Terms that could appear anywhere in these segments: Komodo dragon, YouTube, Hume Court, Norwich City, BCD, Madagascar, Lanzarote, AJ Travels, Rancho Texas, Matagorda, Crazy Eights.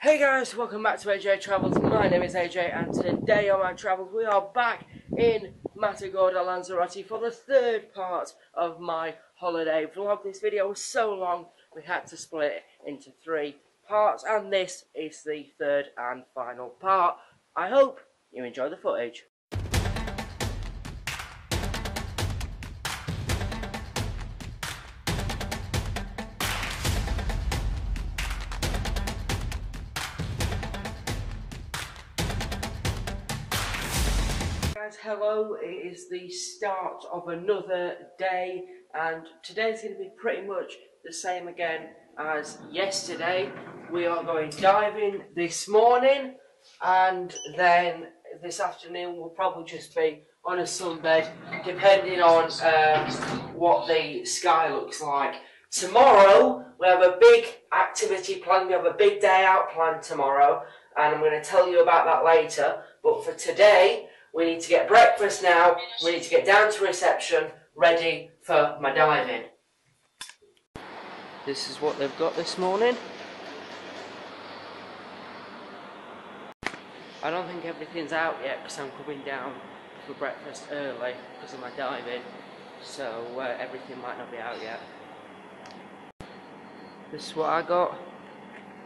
Hey guys, welcome back to AJ Travels. My name is AJ and today on my travels we are back in Matagorda, Lanzarote for the third part of my holiday vlog. This video was so long we had to split it into three parts and this is the third and final part. I hope you enjoy the footage. Hello, it is the start of another day and today's going to be pretty much the same again as yesterday. We are going diving this morning and then this afternoon we'll probably just be on a sunbed depending on what the sky looks like. Tomorrow we have a big activity planned, we have a big day out planned tomorrow and I'm going to tell you about that later, but for today we need to get breakfast now, we need to get down to reception, ready for my diving. This is what they've got this morning. I don't think everything's out yet because I'm coming down for breakfast early because of my diving, so everything might not be out yet. This is what I got.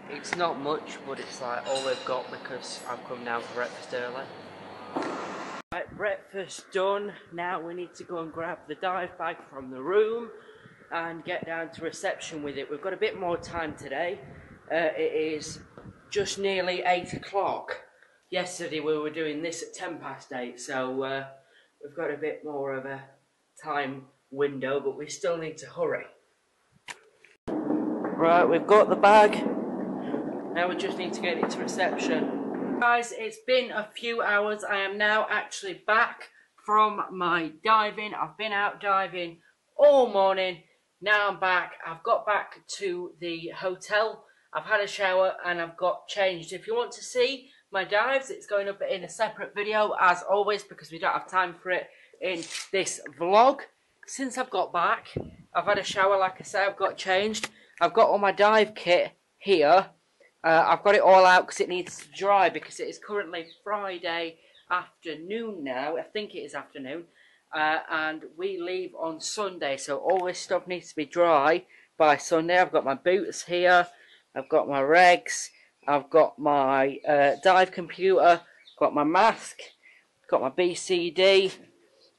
It's not much, but it's like all they've got because I've come down for breakfast early. Right, breakfast done. Now we need to go and grab the dive bag from the room and get down to reception with it. We've got a bit more time today. It is just nearly 8 o'clock. Yesterday we were doing this at 8:10, so we've got a bit more of a time window, but we still need to hurry. Right, we've got the bag. Now we just need to get it to reception. Guys, it's been a few hours. I am now actually back from my diving. I've been out diving all morning. Now I'm back. I've got back to the hotel. I've had a shower and I've got changed. If you want to see my dives, it's going up in a separate video as always because we don't have time for it in this vlog. Since I've got back, I've had a shower. Like I say, I've got changed. I've got all my dive kit here. I've got it all out because it needs to dry because it is currently Friday afternoon now. I think it is afternoon. And we leave on Sunday. So all this stuff needs to be dry by Sunday. I've got my boots here. I've got my regs. I've got my dive computer. I've got my mask. I've got my BCD.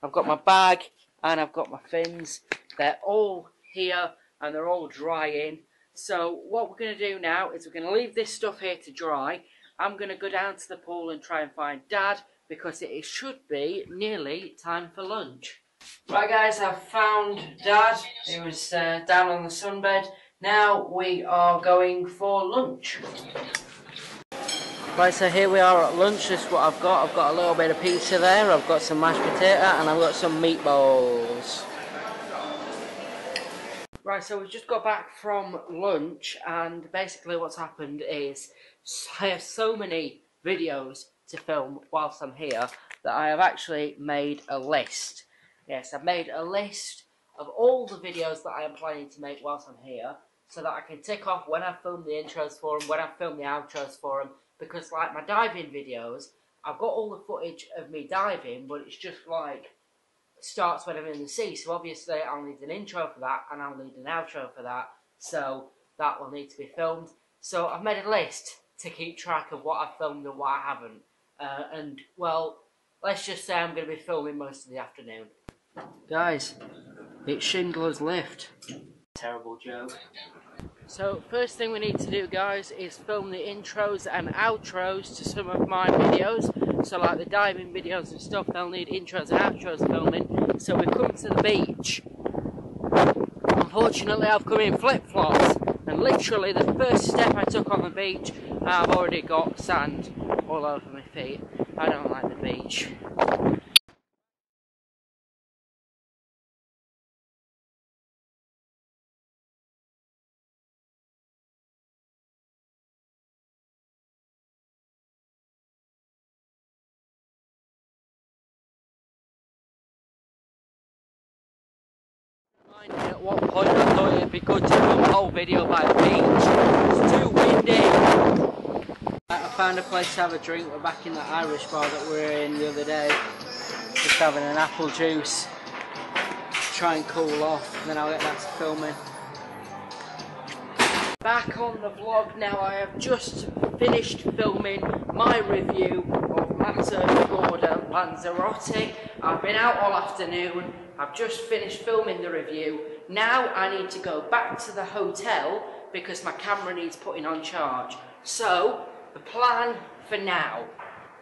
I've got my bag. And I've got my fins. They're all here and they're all drying. So what we're going to do now is we're going to leave this stuff here to dry. I'm going to go down to the pool and try and find Dad because it should be nearly time for lunch. Right guys, I've found Dad. He was down on the sunbed. Now we are going for lunch. Right, so here we are at lunch. This is what I've got. I've got a little bit of pizza there. I've got some mashed potato and I've got some meatballs. Right, so we've just got back from lunch and basically what's happened is I have so many videos to film whilst I'm here that I have actually made a list. Yes, I've made a list of all the videos that I am planning to make whilst I'm here so that I can tick off when I film the intros for them, when I film the outros for them, because like my diving videos, I've got all the footage of me diving, but it's just like starts when I'm in the sea, so obviously I'll need an intro for that and I'll need an outro for that, so that will need to be filmed. So I've made a list to keep track of what I've filmed and what I haven't, and well, let's just say I'm going to be filming most of the afternoon. Guys, it's Schindler's Lift. Terrible joke. So first thing we need to do guys is film the intros and outros to some of my videos. So like the diving videos and stuff, they'll need intros and outros filming. So we've come to the beach. Unfortunately, I've come in flip-flops. And literally the first step I took on the beach, I've already got sand all over my feet. I don't like the beach. At one point I thought it'd be good to do a whole video by the beach. It's too windy. found a place to have a drink. We're back in that Irish bar that we were in the other day. Just having an apple juice. Try and cool off, and then I'll get back to filming. Back on the vlog now. I have just finished filming my review of Matagorda Lanzarote. I've been out all afternoon. I've just finished filming the review. Now I need to go back to the hotel because my camera needs putting on charge. So the plan for now,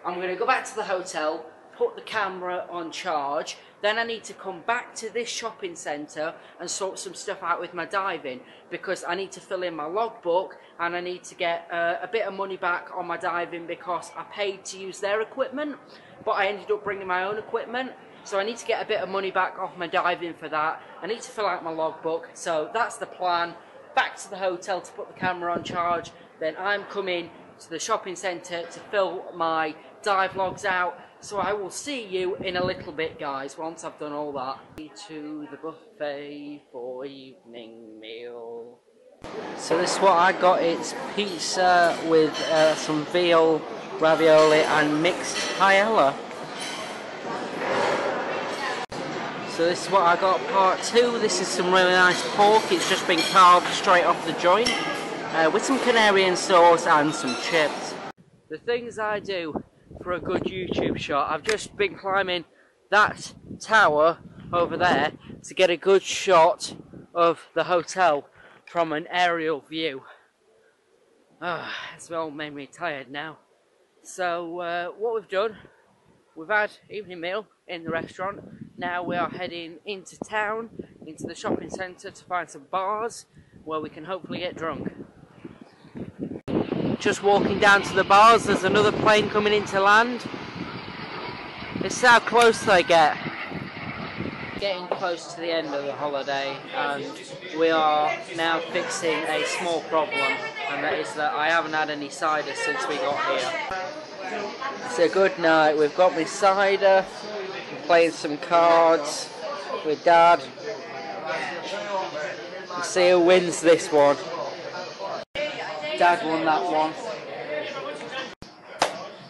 I'm going to go back to the hotel, put the camera on charge, then I need to come back to this shopping centre and sort some stuff out with my diving, because I need to fill in my logbook and I need to get a bit of money back on my diving because I paid to use their equipment but I ended up bringing my own equipment, so I need to get a bit of money back off my diving for that. I need to fill out my logbook, so that's the plan. Back to the hotel to put the camera on charge, then I'm coming to the shopping centre to fill my dive logs out. So I will see you in a little bit, guys, once I've done all that. To the buffet for evening meal. So this is what I got. It's pizza with some veal ravioli and mixed paella. So this is what I got, part two. This is some really nice pork. It's just been carved straight off the joint with some Canarian sauce and some chips. The things I do for a good YouTube shot. I've just been climbing that tower over there to get a good shot of the hotel from an aerial view. It's all made me tired now. So what we've done, we've had evening meal in the restaurant. Now we are heading into town, into the shopping centre to find some bars where we can hopefully get drunk. Just walking down to the bars, there's another plane coming into land. This is how close they get. Getting close to the end of the holiday and we are now fixing a small problem, and that is that I haven't had any cider since we got here. It's a good night, we've got my cider, playing some cards with Dad. We'll see who wins this one. Dad won that one.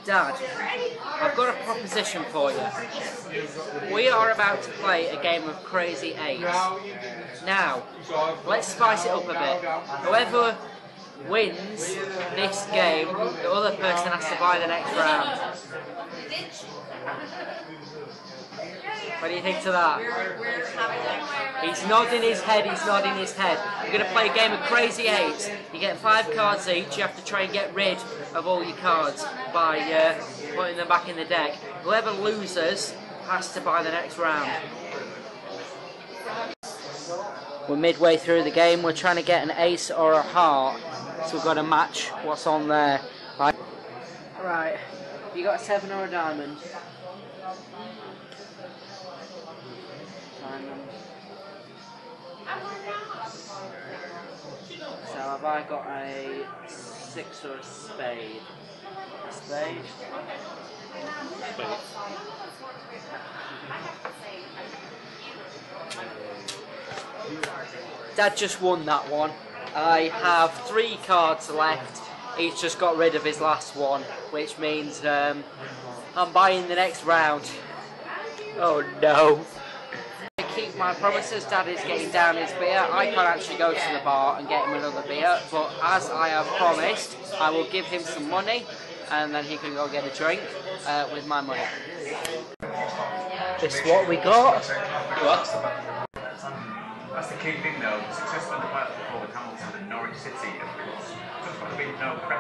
Dad, I've got a proposition for you. We are about to play a game of Crazy Eights. Now, let's spice it up a bit. Whoever wins this game, the other person has to buy the next round. What do you think to that? He's nodding his head, he's nodding his head. You're going to play a game of Crazy Eights. You get 5 cards each, you have to try and get rid of all your cards by putting them back in the deck. Whoever loses has to buy the next round. We're midway through the game, we're trying to get an ace or a heart, so we've got to match what's on there. Right, you got a 7 or a diamond? Diamond. So have I got a 6 or a spade? A spade? Dad just won that one. I have 3 cards left. He's just got rid of his last one, which means I'm buying the next round. Oh no. I keep my promises. Dad is getting down his beer. I can't actually go to the bar and get him another beer, but as I have promised, I will give him some money and then he can go get a drink with my money. This is what we got. What? That's the key thing though, successful in the pilot before the Hamilton and Norwich City, of course.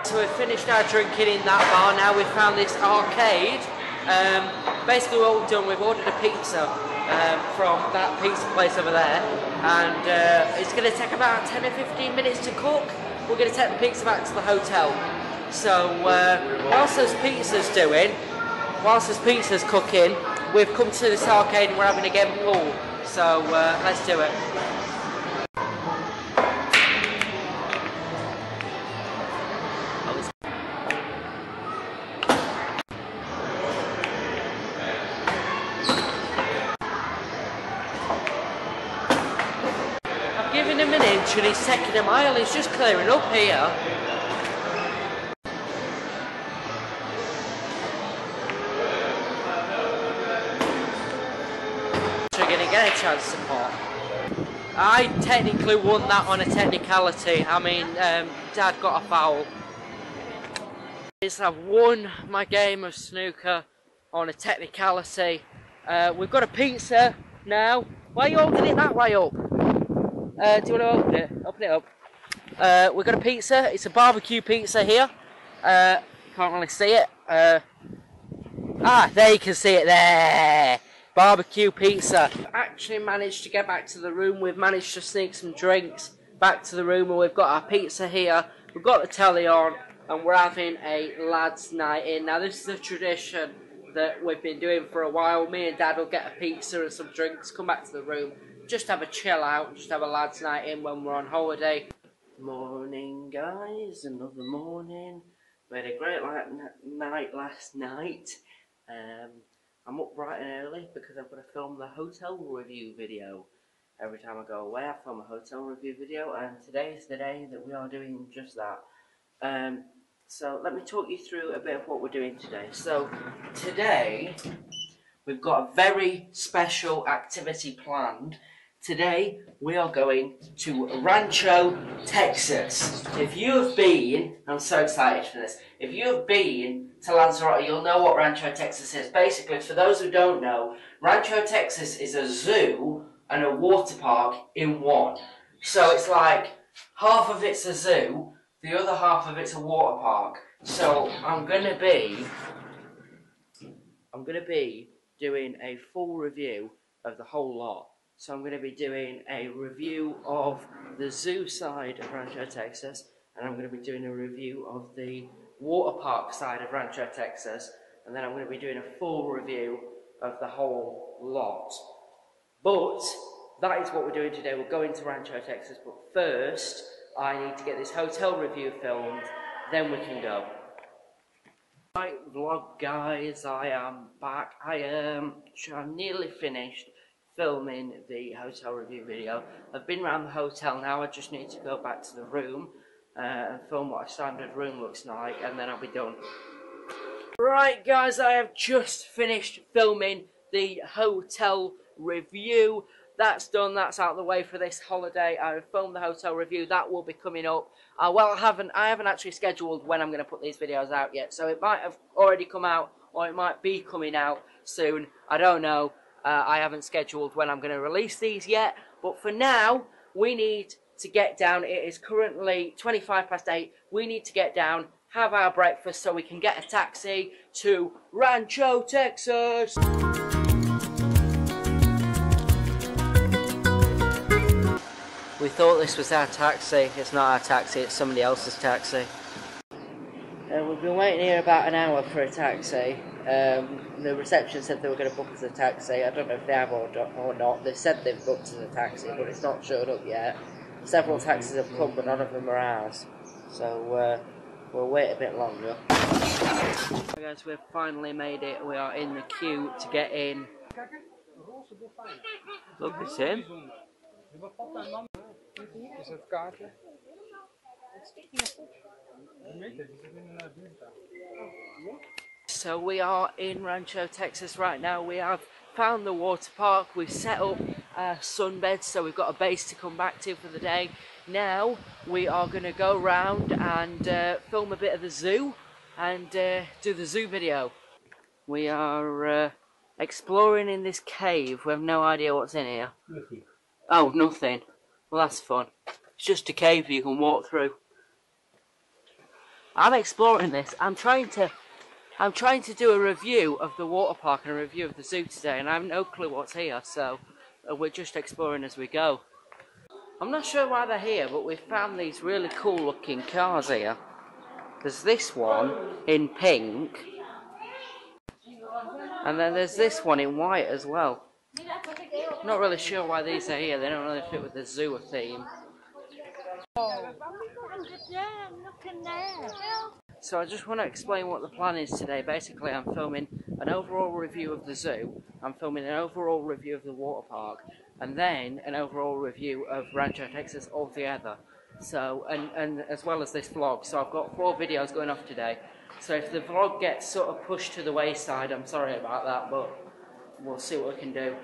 So we've finished our drinking in that bar, now we've found this arcade. Basically what we've done, we've ordered a pizza from that pizza place over there, and it's going to take about 10 or 15 minutes to cook. We're going to take the pizza back to the hotel. So whilst this pizza's cooking, we've come to this arcade and we're having a game of pool. So let's do it. I've given him an inch and he's taking a mile. He's just clearing up here. chance to put. I technically won that on a technicality. I mean, Dad got a foul. I've won my game of snooker on a technicality. We've got a pizza now. Why are you holding it that way up? Do you want to open it? Open it up. We've got a pizza. It's a barbecue pizza here. Can't really see it. There you can see it there. Barbecue pizza. We've actually managed to get back to the room. We've managed to sneak some drinks back to the room, and we've got our pizza here. We've got the telly on, and we're having a lads' night in. Now, this is a tradition that we've been doing for a while. Me and Dad will get a pizza and some drinks, come back to the room, just have a chill out, just have a lads' night in when we're on holiday. Morning, guys, another morning. We had a great night last night. I'm up bright and early because I've got to film the hotel review video. Every time I go away, I film a hotel review video, and today is the day that we are doing just that. So let me talk you through a bit of what we're doing today. So today we've got a very special activity planned. Today we are going to Rancho, Texas. If you have been, I'm so excited for this, if you have been to Lanzarote, you'll know what Rancho, Texas is. Basically, for those who don't know, Rancho, Texas is a zoo and a water park in one. So it's like half of it's a zoo, the other half of it's a water park. So I'm gonna be doing a full review of the whole lot. So I'm gonna be doing a review of the zoo side of Rancho Texas, and I'm gonna be doing a review of the water park side of Rancho Texas, and then I'm gonna be doing a full review of the whole lot. But that is what we're doing today. We're going to Rancho Texas, but first, I need to get this hotel review filmed, then we can go. Right, vlog guys, I am back. I'm nearly finished filming the hotel review video. I've been around the hotel now, I just need to go back to the room and film what a standard room looks like, and then I'll be done. Right guys, I have just finished filming the hotel review. That's done, that's out of the way for this holiday. I filmed the hotel review, that will be coming up. Well, I haven't actually scheduled when I'm going to put these videos out yet, so it might have already come out, or it might be coming out soon. I don't know. I haven't scheduled when I'm going to release these yet, but for now, we need to get down. It is currently 8:25. We need to get down, have our breakfast, so we can get a taxi to Rancho, Texas. We thought this was our taxi. It's not our taxi, it's somebody else's taxi. We've been waiting here about an hour for a taxi. The reception said they were going to book us a taxi. I don't know if they have or not. They said they've booked us a taxi, but it's not showed up yet. Several taxis have come, but none of them are ours. So we'll wait a bit longer. Guys, okay, so we've finally made it. We are in the queue to get in. Look, it's him. So we are in Rancho, Texas right now. We have found the water park, we've set up a sunbed, so we've got a base to come back to for the day. Now we are going to go round and film a bit of the zoo and do the zoo video. We are exploring in this cave. We have no idea what's in here. Oh, nothing. Well, that's fun. It's just a cave you can walk through. I'm exploring this. I'm trying to do a review of the water park and a review of the zoo today, and I have no clue what's here, so we're just exploring as we go. I'm not sure why they're here, but we found these really cool looking cars here. There's this one in pink, and then there's this one in white as well. Not really sure why these are here. They don't really fit with the zoo theme. So I just want to explain what the plan is today. Basically, I'm filming an overall review of the zoo, I'm filming an overall review of the water park, and then an overall review of Rancho, Texas altogether. So, and as well as this vlog. So I've got 4 videos going off today. So if the vlog gets sort of pushed to the wayside, I'm sorry about that, but we'll see what we can do.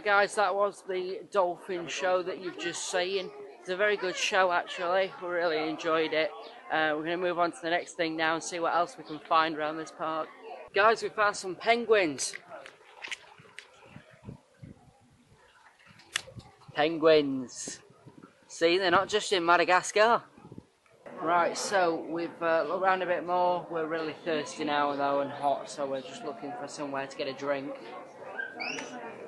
guys, that was the dolphin show that you've just seen. It's a very good show, actually. We really enjoyed it. We're going to move on to the next thing now and see what else we can find around this park. Guys, we found some penguins. Penguins. See, they're not just in Madagascar. Right, so we've looked around a bit more. We're really thirsty now though, and hot, so we're just looking for somewhere to get a drink.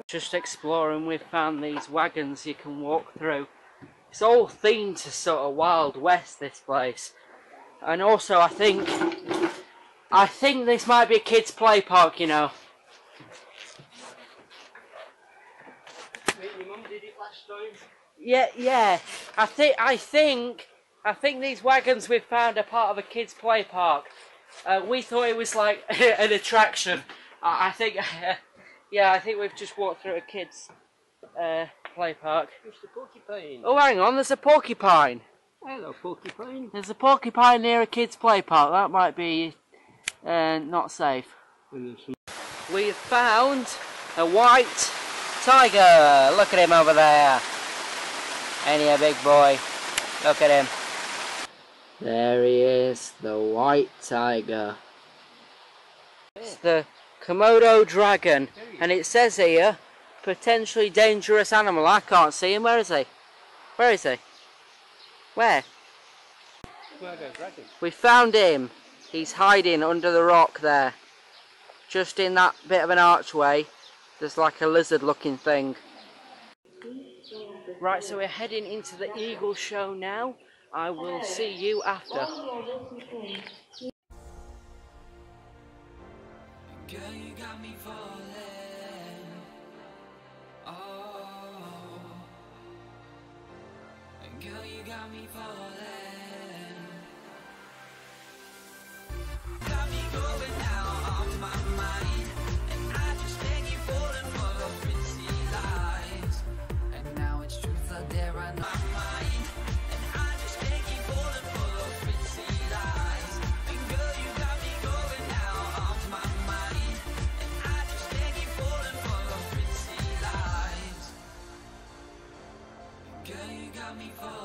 Just exploring, we've found these wagons you can walk through. It's all themed to sort of Wild West, this place. And also I think this might be a kids play park, you know. Your mum did it last time. Yeah. I think these wagons we've found are part of a kids play park. We thought it was like an attraction. I think we've just walked through a kids play park. It's the porcupine. Oh, hang on, there's a porcupine. Hello, porcupine. There's a porcupine near a kids play park. That might be not safe. We've found a white tiger. Look at him over there. Ain't he a big boy? Look at him. There he is, the white tiger. It's the Komodo dragon, and it says here, potentially dangerous animal. I can't see him. Where is he? Where is he? Where? Komodo dragon. We found him. He's hiding under the rock there. Just in that bit of an archway. There's like a lizard looking thing. Right, so we're heading into the eagle show now. I will see you after. Girl, you got me falling. Oh. Girl, you got me falling. Got me going now on my mind. And I just beg you for another pretty lies. And now it's truth out there on my mind. And I just beg you for another pretty lies. And girl, you got me going now on my mind. And I just beg you for another pretty lies. Girl, you got me falling.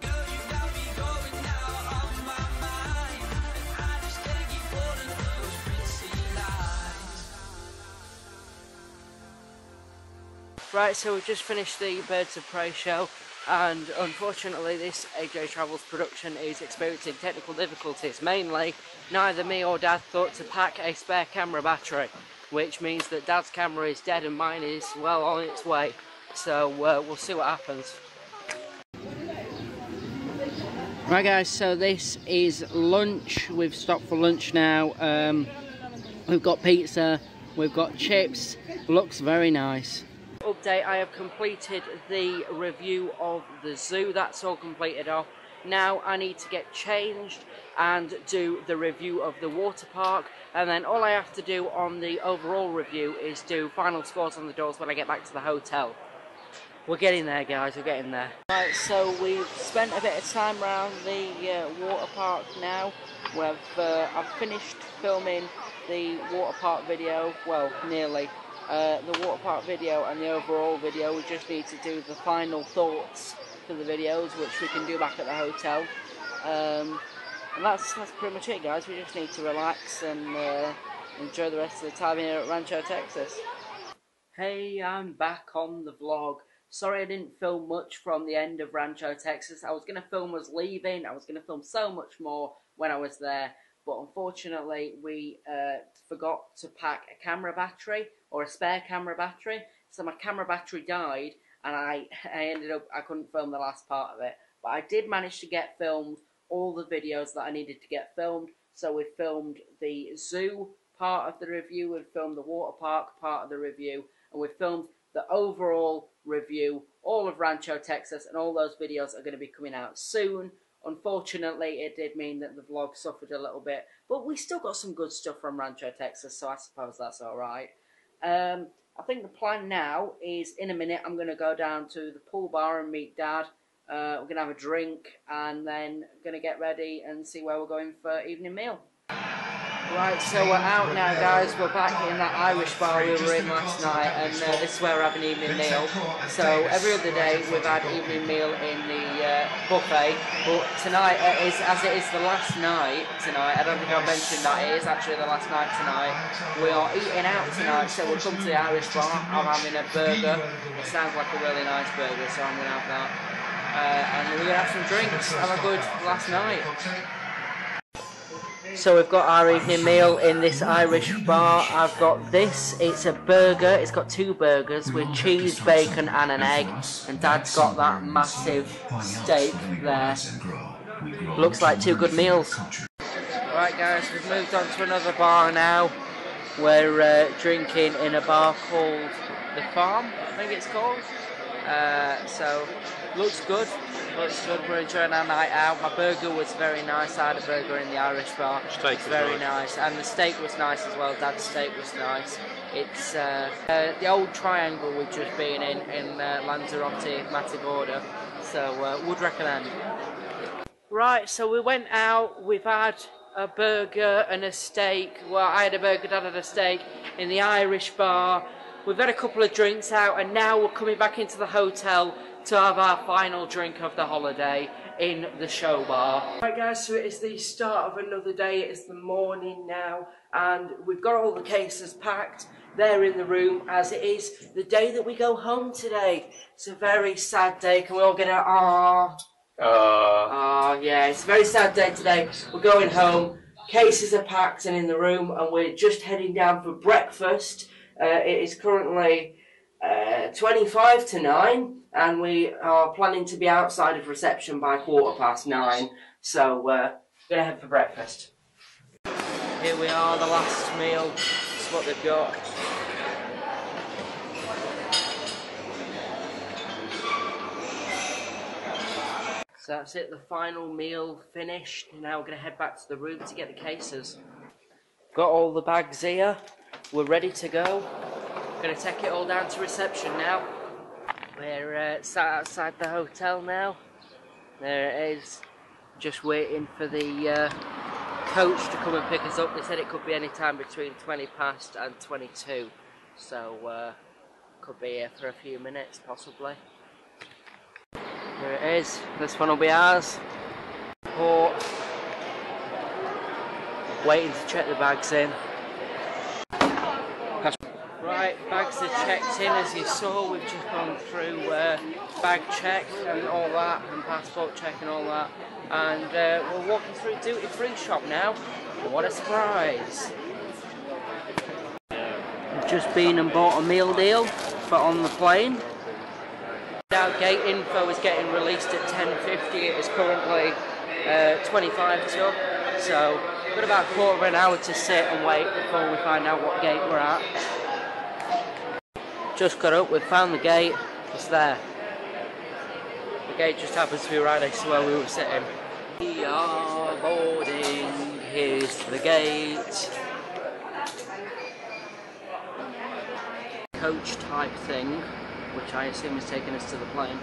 Girl, you got me going now on my mind. And I just beg you for another pretty lies. Right, so we've just finished the Birds of Prey show, and unfortunately this AJ Travels production is experiencing technical difficulties. Mainly, neither me or Dad thought to pack a spare camera battery, which means that Dad's camera is dead and mine is well on its way. So we'll see what happens. Right guys, so this is lunch. We've stopped for lunch now. We've got pizza, we've got chips, looks very nice. Update, I have completed the review of the zoo. That's all completed off. Now I need to get changed and do the review of the water park, and then all I have to do on the overall review is do final scores on the doors when I get back to the hotel. We're getting there guys, we're getting there. Right, so we've spent a bit of time around the water park now. I've finished filming the water park video, well nearly. The water park video and the overall video. We just need to do the final thoughts for the videos, which we can do back at the hotel. And that's pretty much it guys. We just need to relax and enjoy the rest of the time here at Rancho Texas. Hey, I'm back on the vlog. Sorry I didn't film much from the end of Rancho Texas. I was going to film us leaving. I was going to film so much more when I was there, but unfortunately we forgot to pack a camera battery, or a spare camera battery, so my camera battery died, and I couldn't film the last part of it. But I did manage to get filmed all the videos that I needed to get filmed. So we filmed the zoo part of the review, we filmed the water park part of the review, and we filmed the overall review, all of Rancho Texas, and all those videos are going to be coming out soon. Unfortunately, it did mean that the vlog suffered a little bit, but we still got some good stuff from Rancho Texas, so I suppose that's alright. I think the plan now is, in a minute, I'm going to go down to the pool bar and meet Dad. We're going to have a drink, and then going to get ready and see where we're going for evening meal. Right, so we're out now, guys. We're back in that Irish bar we were in last night, and this is where we have an evening meal. So every other day we've had evening meal in the buffet, but tonight it is, as it is the last night tonight, I don't think I mentioned that, it is actually the last night tonight. We are eating out tonight, so we'll come to the Irish bar. I'm having a burger. It sounds like a really nice burger, so I'm going to have that. And we're going to have some drinks. Have a good last night. So we've got our evening meal in this Irish bar. I've got this, it's a burger, it's got two burgers with cheese, bacon and an egg, and Dad's got that massive steak there. Looks like two good meals. Right guys, we've moved on to another bar now. We're drinking in a bar called The Farm, I think it's called. So, looks good. Looks good, we're enjoying our night out. My burger was very nice, I had a burger in the Irish bar. Steak was very nice. And the steak was nice as well, Dad's steak was nice. It's the old triangle we've just been in Lanzarote, Matagorda, so would recommend. Right, so we went out, we've had a burger and a steak. Well, I had a burger, Dad had a steak in the Irish bar. We've had a couple of drinks out and now we're coming back into the hotel to have our final drink of the holiday in the show bar. Right guys, so it is the start of another day, it is the morning now, and we've got all the cases packed, they're in the room, as it is the day that we go home today. It's a very sad day, can we all get an aww? Aww. Yeah, it's a very sad day today, we're going home, cases are packed and in the room, and we're just heading down for breakfast. It is currently 9:25, and we are planning to be outside of reception by 9:15, so we're going to head for breakfast. Here we are, the last meal, that's what they've got. So that's it, the final meal finished, now we're going to head back to the room to get the cases. Got all the bags here, we're ready to go. Going to take it all down to reception now. We're sat outside the hotel now. There it is. Just waiting for the coach to come and pick us up. They said it could be any time between 20 past and 22. So could be here for a few minutes possibly. There it is. This one will be ours. Or waiting to check the bags in. Right, bags are checked in, as you saw, we've just gone through bag check and all that, and passport check and all that, and we're walking through duty free shop now. What a surprise! We've just been and bought a meal deal for on the plane. Now gate info is getting released at 10:50, it is currently 25 till, so we've got about a quarter of an hour to sit and wait before we find out what gate we're at. Just got up, we found the gate, it's there. The gate just happens to be right next to where we were sitting. We are boarding, here's the gate. Coach type thing, which I assume is taking us to the plane.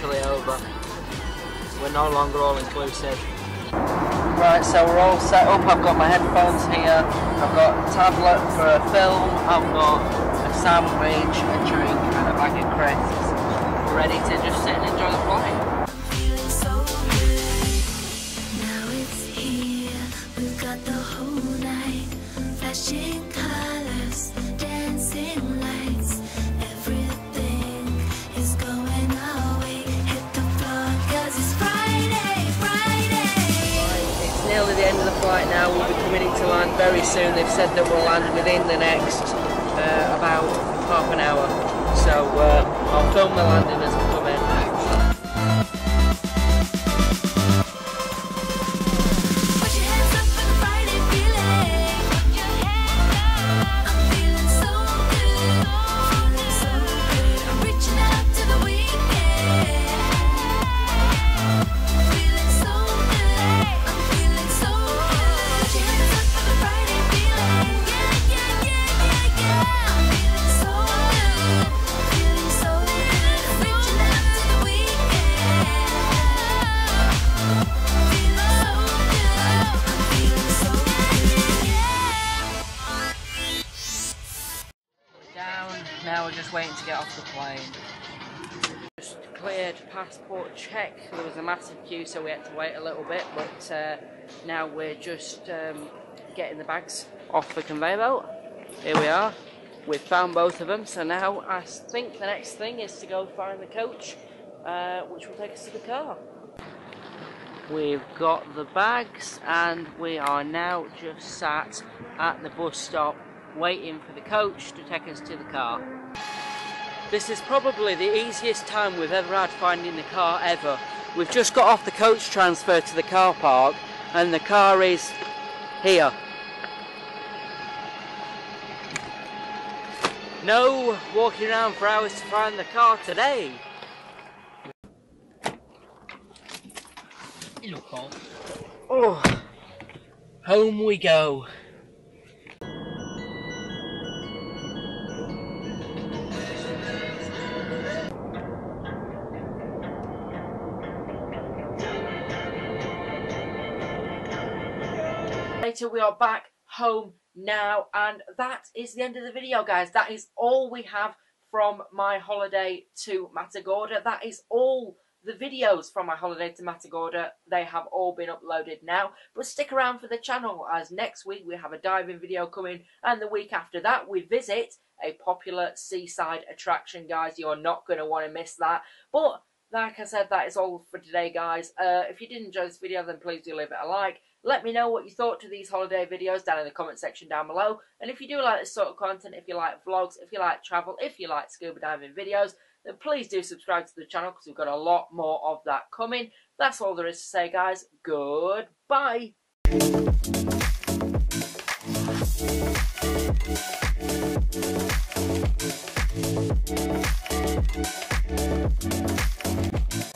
literally over. We're no longer all inclusive. Right, so we're all set up. I've got my headphones here. I've got a tablet for a film. I've got a sandwich, a drink, and a bag of crisps. Ready to just sit and enjoy the flight. Nearly the end of the flight now, we'll be committing to land very soon. They've said that we'll land within the next about half an hour, so I'll film the landing as we come in. Now we're just waiting to get off the plane. Just cleared passport check. There was a massive queue, so we had to wait a little bit, but now we're just getting the bags off the conveyor belt. Here we are. We've found both of them, so now I think the next thing is to go find the coach, which will take us to the car. We've got the bags and we are now just sat at the bus stop waiting for the coach to take us to the car. This is probably the easiest time we've ever had finding the car ever. We've just got off the coach transfer to the car park and the car is here. No walking around for hours to find the car today. Oh, home we go. We are back home now, and that is the end of the video, guys. That is all we have from my holiday to Matagorda. That is all the videos from my holiday to Matagorda. They have all been uploaded now, but stick around for the channel, as next week we have a diving video coming, and the week after that we visit a popular seaside attraction, guys. You're not going to want to miss that. But like I said, that is all for today, guys. If you did enjoy this video, then please do leave it a like. Let me know what you thought to these holiday videos down in the comment section down below. And if you do like this sort of content, if you like vlogs, if you like travel, if you like scuba diving videos, then please do subscribe to the channel, because we've got a lot more of that coming. That's all there is to say, guys. Goodbye.